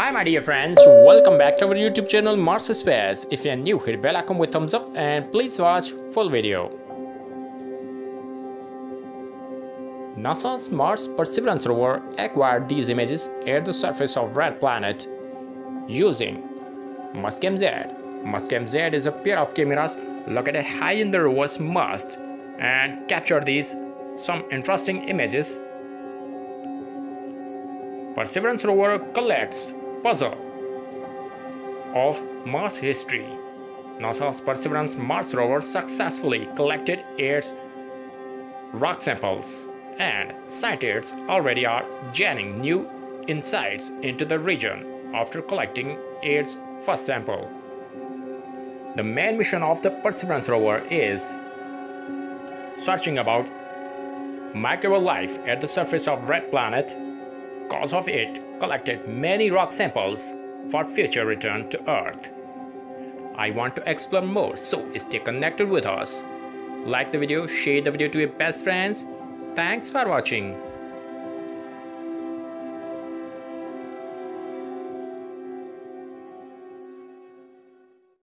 Hi my dear friends, welcome back to our YouTube channel Mars Space. If you are new, hit bell icon with thumbs up and please watch full video. NASA's Mars Perseverance rover acquired these images at the surface of red planet using Mastcam-Z. Mastcam-Z is a pair of cameras located high in the rover's mast and captured some interesting images. Perseverance rover collects puzzle of Mars history. NASA's Perseverance Mars rover successfully collected its rock samples, and scientists already are gaining new insights into the region after collecting its first sample. The main mission of the Perseverance rover is searching about microbial life at the surface of red planet. Because of it, collected many rock samples for future return to Earth. I want to explore more, so stay connected with us. Like the video, share the video to your best friends. Thanks for watching.